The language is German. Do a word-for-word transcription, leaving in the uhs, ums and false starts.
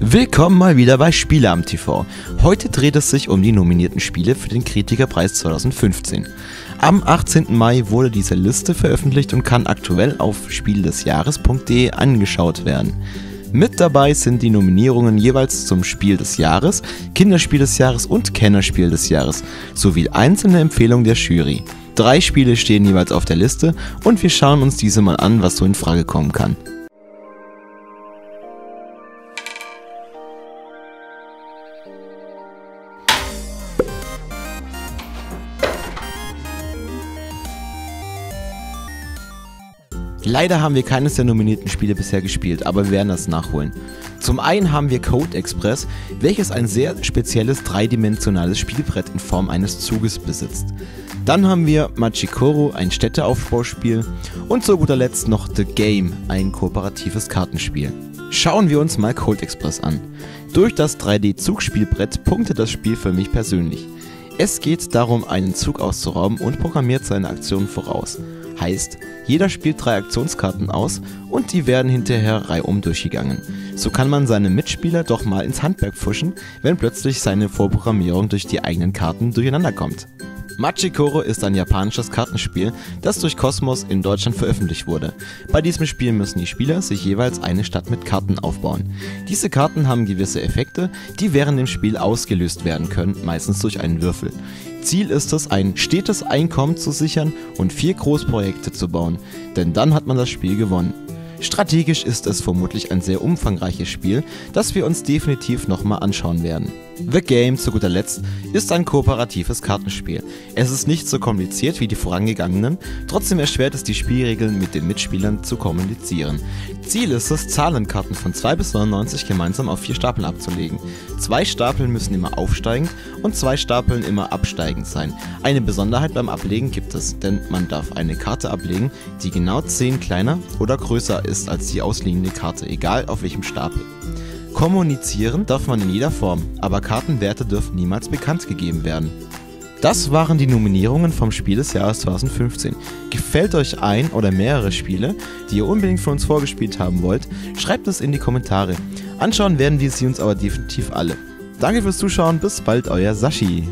Willkommen mal wieder bei SpieleabendTV. Heute dreht es sich um die nominierten Spiele für den Kritikerpreis zweitausendfünfzehn. Am achtzehnten Mai wurde diese Liste veröffentlicht und kann aktuell auf spiel des jahres punkt de angeschaut werden. Mit dabei sind die Nominierungen jeweils zum Spiel des Jahres, Kinderspiel des Jahres und Kennerspiel des Jahres, sowie einzelne Empfehlungen der Jury. Drei Spiele stehen jeweils auf der Liste und wir schauen uns diese mal an, was so in Frage kommen kann. Leider haben wir keines der nominierten Spiele bisher gespielt, aber wir werden das nachholen. Zum einen haben wir Colt Express, welches ein sehr spezielles dreidimensionales Spielbrett in Form eines Zuges besitzt. Dann haben wir Machi Koro, ein Städteaufbauspiel, und zu guter Letzt noch The Game, ein kooperatives Kartenspiel. Schauen wir uns mal Colt Express an. Durch das drei D Zugspielbrett punktet das Spiel für mich persönlich. Es geht darum, einen Zug auszurauben und programmiert seine Aktionen voraus. Heißt, jeder spielt drei Aktionskarten aus und die werden hinterher reihum durchgegangen. So kann man seine Mitspieler doch mal ins Handwerk pfuschen, wenn plötzlich seine Vorprogrammierung durch die eigenen Karten durcheinander kommt. Machi Koro ist ein japanisches Kartenspiel, das durch Kosmos in Deutschland veröffentlicht wurde. Bei diesem Spiel müssen die Spieler sich jeweils eine Stadt mit Karten aufbauen. Diese Karten haben gewisse Effekte, die während dem Spiel ausgelöst werden können, meistens durch einen Würfel. Ziel ist es, ein stetes Einkommen zu sichern und vier Großprojekte zu bauen, denn dann hat man das Spiel gewonnen. Strategisch ist es vermutlich ein sehr umfangreiches Spiel, das wir uns definitiv nochmal anschauen werden. The Game, zu guter Letzt, ist ein kooperatives Kartenspiel. Es ist nicht so kompliziert wie die vorangegangenen, trotzdem erschwert es die Spielregeln mit den Mitspielern zu kommunizieren. Ziel ist es, Zahlenkarten von zwei bis neunundneunzig gemeinsam auf vier Stapeln abzulegen. Zwei Stapeln müssen immer aufsteigend und zwei Stapeln immer absteigend sein. Eine Besonderheit beim Ablegen gibt es, denn man darf eine Karte ablegen, die genau zehn kleiner oder größer ist als die ausliegende Karte, egal auf welchem Stapel. Kommunizieren darf man in jeder Form, aber Kartenwerte dürfen niemals bekannt gegeben werden. Das waren die Nominierungen vom Spiel des Jahres zweitausendfünfzehn. Gefällt euch ein oder mehrere Spiele, die ihr unbedingt für uns vorgespielt haben wollt, schreibt es in die Kommentare. Anschauen werden wir sie uns aber definitiv alle. Danke fürs Zuschauen, bis bald, euer Sashi.